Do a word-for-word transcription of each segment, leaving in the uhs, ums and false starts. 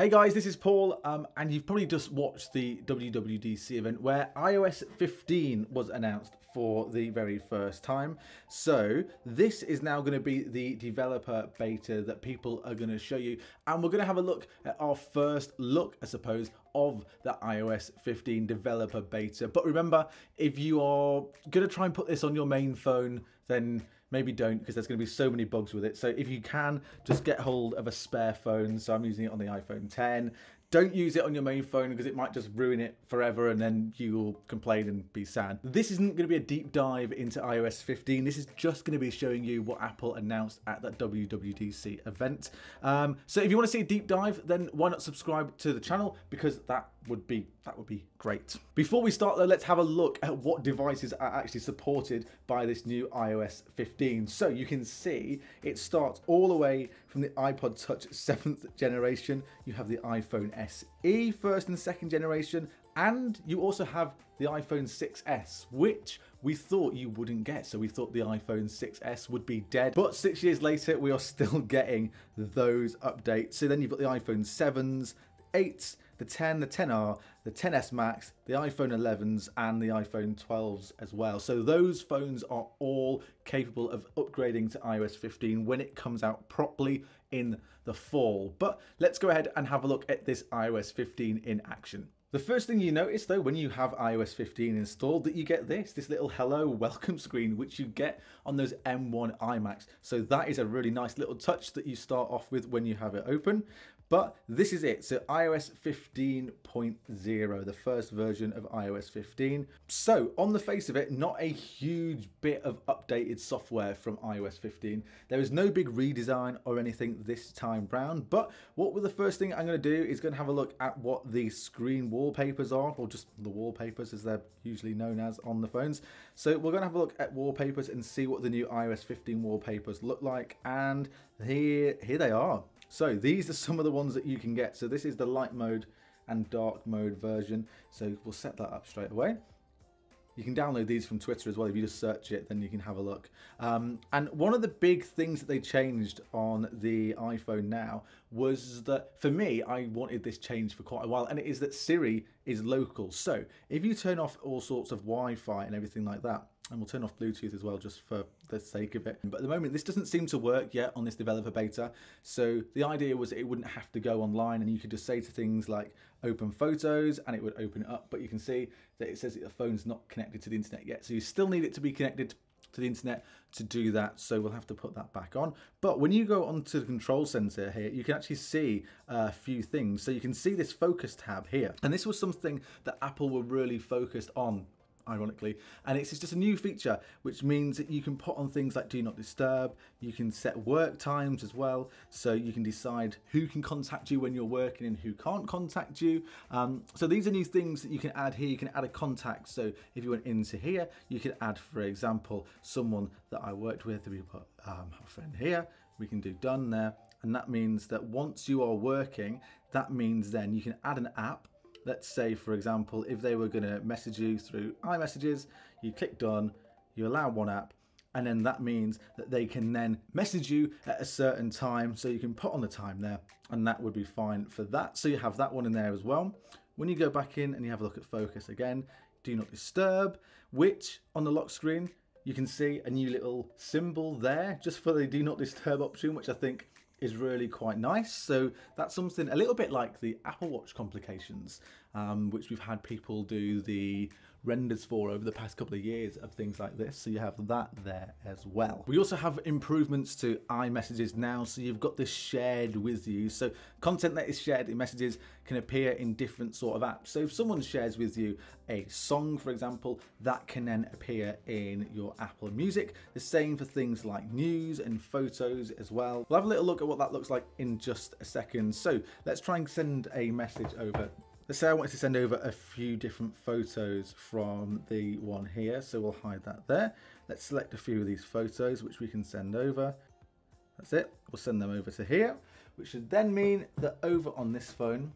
Hey guys, this is Paul, um, and you've probably just watched the W W D C event where i O S fifteen was announced for the very first time. So this is now going to be the developer beta that people are going to show you, and we're going to have a look at our first look, I suppose, of the i O S fifteen developer beta. But remember, if you are going to try and put this on your main phone, then maybe don't, because there's going to be so many bugs with it. So if you can, just get hold of a spare phone. So I'm using it on the iPhone ten. Don't use it on your main phone because it might just ruin it forever and then you will complain and be sad. This isn't going to be a deep dive into i O S fifteen. This is just going to be showing you what Apple announced at that W W D C event. Um, so if you want to see a deep dive, then why not subscribe to the channel, because that would be that would be great. Before we start though, let's have a look at what devices are actually supported by this new i O S fifteen. So you can see it starts all the way from the iPod Touch seventh generation. You have the iPhone S E first and second generation, and you also have the iPhone six S, which we thought you wouldn't get. So we thought the iPhone six S would be dead, but six years later we are still getting those updates. So then you've got the iPhone sevens, the eights, the ten, the ten R, the ten S Max, the iPhone elevens, and the iPhone twelves as well. So those phones are all capable of upgrading to i O S fifteen when it comes out properly in the fall. But let's go ahead and have a look at this i O S fifteen in action. The first thing you notice though when you have i O S fifteen installed, that you get this, this little hello welcome screen, which you get on those M one iMacs. So that is a really nice little touch that you start off with when you have it open. But this is it, so i O S fifteen point oh, the first version of i O S fifteen. So on the face of it, not a huge bit of updated software from i O S fifteen. There is no big redesign or anything this time round, but what we're, the first thing I'm gonna do is gonna have a look at what the screen wallpapers are, or just the wallpapers as they're usually known as on the phones. So we're gonna have a look at wallpapers and see what the new i O S fifteen wallpapers look like, and here, here they are. So these are some of the ones that you can get. So this is the light mode and dark mode version. So we'll set that up straight away. You can download these from Twitter as well. If you just search it, then you can have a look. Um, and one of the big things that they changed on the iPhone now was that, for me, I wanted this change for quite a while, and it is that Siri is local. So if you turn off all sorts of Wi-Fi and everything like that, and we'll turn off Bluetooth as well just for the sake of it. But at the moment, this doesn't seem to work yet on this developer beta. So the idea was it wouldn't have to go online, and you could just say to things like open photos and it would open it up. But you can see that it says that the phone's not connected to the internet yet. So you still need it to be connected to the internet to do that. So we'll have to put that back on. But when you go onto the Control Center here, you can actually see a few things. So you can see this focus tab here. And this was something that Apple were really focused on, ironically, and it's just a new feature, which means that you can put on things like do not disturb. You can set work times as well, so you can decide who can contact you when you're working and who can't contact you. Um, so these are new things that you can add here. You can add a contact, so if you went into here, you could add, for example, someone that I worked with. We put um, a friend here, we can do done there, and that means that once you are working, that means then you can add an app. Let's say, for example, if they were going to message you through iMessages, you click done, you allow one app, and then that means that they can then message you at a certain time. So you can put on the time there, and that would be fine for that. So you have that one in there as well. When you go back in and you have a look at focus again, do not disturb, which on the lock screen, you can see a new little symbol there just for the do not disturb option, which I think is really quite nice. So that's something a little bit like the Apple Watch complications, um, which we've had people do the renders for over the past couple of years of things like this. So you have that there as well. We also have improvements to iMessages now. So you've got this shared with you. So content that is shared in messages can appear in different sort of apps. So if someone shares with you a song, for example, that can then appear in your Apple Music. The same for things like news and photos as well. We'll have a little look at what that looks like in just a second. So let's try and send a message over. Let's say I wanted to send over a few different photos from the one here, so we'll hide that there. Let's select a few of these photos, which we can send over. That's it, we'll send them over to here, which should then mean that over on this phone,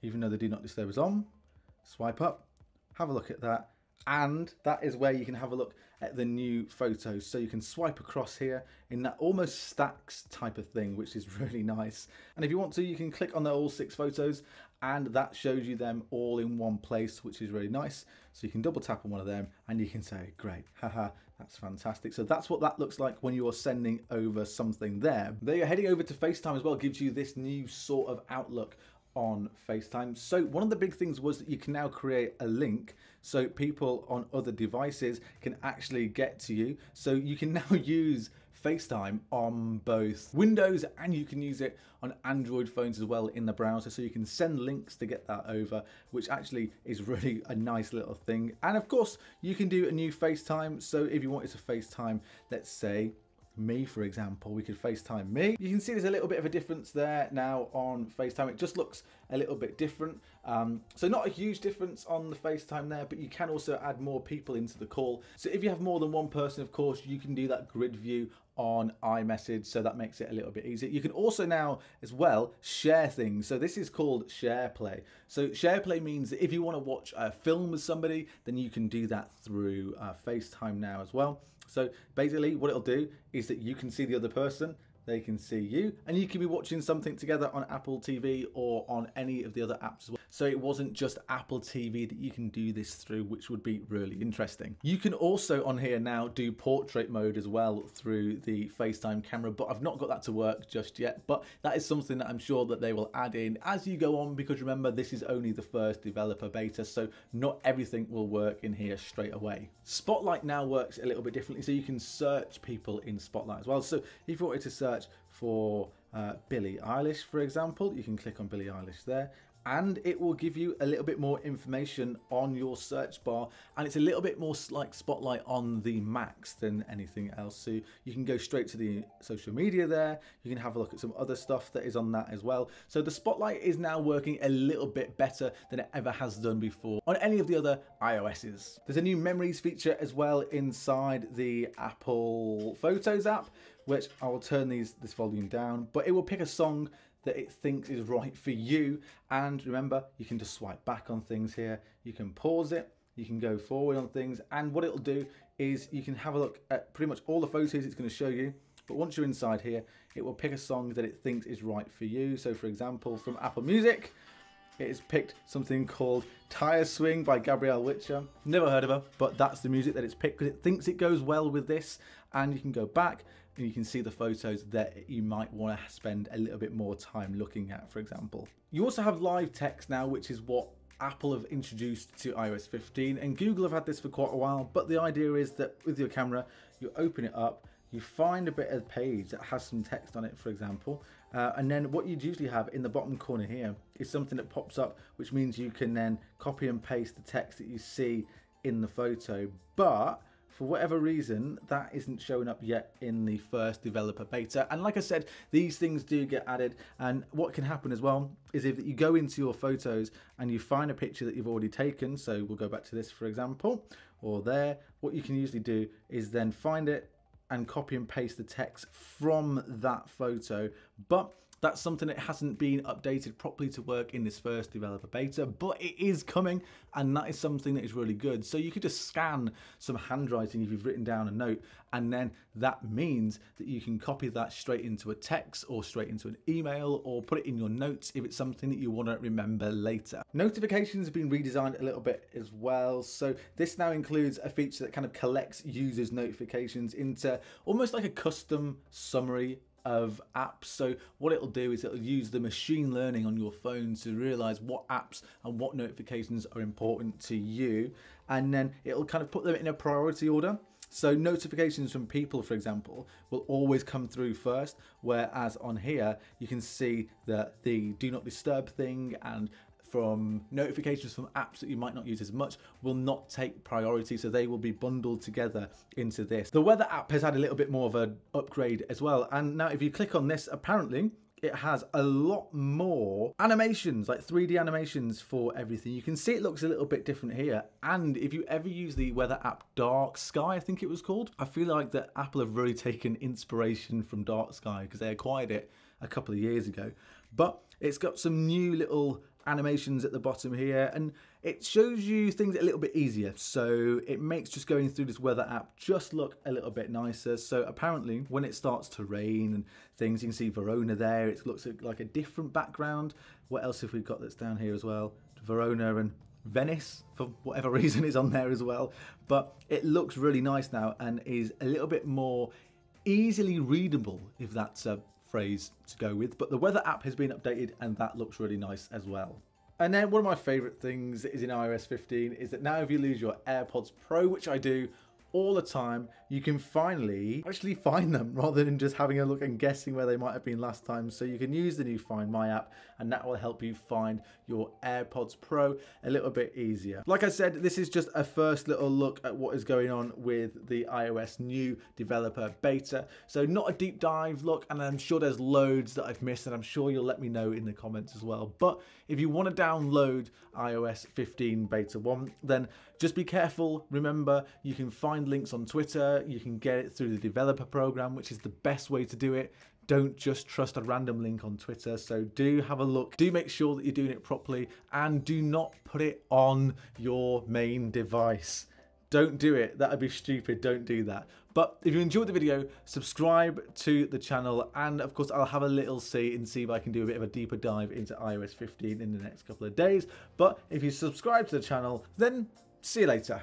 even though the do not disturb is on, swipe up, have a look at that, And that is where you can have a look at the new photos. So you can swipe across here in that almost stacks type of thing, which is really nice. And if you want to, you can click on the all six photos and that shows you them all in one place, which is really nice. So you can double tap on one of them and you can say, great, haha, that's fantastic. So that's what that looks like when you are sending over something there. There you're heading over to FaceTime as well, gives you this new sort of outlook on FaceTime. So one of the big things was that you can now create a link so people on other devices can actually get to you. So you can now use FaceTime on both Windows and you can use it on Android phones as well in the browser, so you can send links to get that over, which actually is really a nice little thing. And of course you can do a new FaceTime, so if you wanted to FaceTime, let's say me, for example, we could FaceTime me. You can see there's a little bit of a difference there now on FaceTime. It just looks a little bit different. Um, so not a huge difference on the FaceTime there, but you can also add more people into the call. So if you have more than one person, of course, you can do that grid view on iMessage, so that makes it a little bit easier. You can also now as well share things. So this is called SharePlay. So SharePlay means that if you want to watch a film with somebody, then you can do that through uh, FaceTime now as well. So basically what it'll do is that you can see the other person, they can see you, and you can be watching something together on Apple T V or on any of the other apps as well. So it wasn't just Apple T V that you can do this through, which would be really interesting. You can also on here now do portrait mode as well through the FaceTime camera, but I've not got that to work just yet, but that is something that I'm sure that they will add in as you go on, because remember, this is only the first developer beta, so not everything will work in here straight away. Spotlight now works a little bit differently, so you can search people in Spotlight as well. So if you wanted to search for uh, Billie Eilish, for example, you can click on Billie Eilish there, and it will give you a little bit more information on your search bar, and it's a little bit more like Spotlight on the Macs than anything else. So you can go straight to the social media there, you can have a look at some other stuff that is on that as well. So the Spotlight is now working a little bit better than it ever has done before on any of the other iOS's. There's a new memories feature as well inside the Apple Photos app, which I will turn these this volume down, but it will pick a song that it thinks is right for you. And remember, you can just swipe back on things here, you can pause it, you can go forward on things, and what it'll do is you can have a look at pretty much all the photos it's going to show you, but once you're inside here, it will pick a song that it thinks is right for you. So for example, from Apple Music, it has picked something called Tire Swing by Gabrielle Witcher. Never heard of her, but that's the music that it's picked because it thinks it goes well with this. And you can go back and you can see the photos that you might want to spend a little bit more time looking at, for example. You also have live text now, which is what Apple have introduced to iOS fifteen, and Google have had this for quite a while, but the idea is that with your camera, you open it up, you find a bit of page that has some text on it, for example, uh, and then what you'd usually have in the bottom corner here is something that pops up, which means you can then copy and paste the text that you see in the photo. But for whatever reason, that isn't showing up yet in the first developer beta. And like I said, these things do get added. And what can happen as well is if you go into your photos and you find a picture that you've already taken, so we'll go back to this, for example, or there, what you can usually do is then find it and copy and paste the text from that photo. But that's something that hasn't been updated properly to work in this first developer beta, but it is coming, and that is something that is really good. So you could just scan some handwriting if you've written down a note, and then that means that you can copy that straight into a text or straight into an email or put it in your notes if it's something that you want to remember later. Notifications have been redesigned a little bit as well. So this now includes a feature that kind of collects users' notifications into almost like a custom summary of apps. So what it'll do is it'll use the machine learning on your phone to realize what apps and what notifications are important to you, and then it'll kind of put them in a priority order. So notifications from people, for example, will always come through first, whereas on here you can see that the do not disturb thing and from notifications from apps that you might not use as much will not take priority, so they will be bundled together into this. The weather app has had a little bit more of an upgrade as well, and now if you click on this, apparently it has a lot more animations, like three D animations for everything. You can see it looks a little bit different here, and if you ever use the weather app Dark Sky, I think it was called, I feel like that Apple have really taken inspiration from Dark Sky because they acquired it a couple of years ago. But it's got some new little animations at the bottom here, and it shows you things a little bit easier, so it makes just going through this weather app just look a little bit nicer. So apparently when it starts to rain and things, you can see Verona there, it looks like a different background. What else have we got that's down here as well? Verona and Venice, for whatever reason, is on there as well, but it looks really nice now and is a little bit more easily readable, if that's a phrase to go with. But the weather app has been updated and that looks really nice as well. And then one of my favorite things is in i O S fifteen is that now if you lose your AirPods Pro, which I do all the time, you can finally actually find them rather than just having a look and guessing where they might have been last time. So you can use the new Find My app and that will help you find your AirPods Pro a little bit easier. Like I said, this is just a first little look at what is going on with the iOS new developer beta. So not a deep dive look, and I'm sure there's loads that I've missed and I'm sure you'll let me know in the comments as well. But if you want to download i O S fifteen beta one, then just be careful. Remember, you can find links on Twitter, you can get it through the developer program, which is the best way to do it. Don't just trust a random link on Twitter, so do have a look, do make sure that you're doing it properly, and do not put it on your main device. Don't do it, that would be stupid, don't do that. But if you enjoyed the video, subscribe to the channel, and of course I'll have a little see and see if I can do a bit of a deeper dive into i O S fifteen in the next couple of days. But if you subscribe to the channel, then see you later.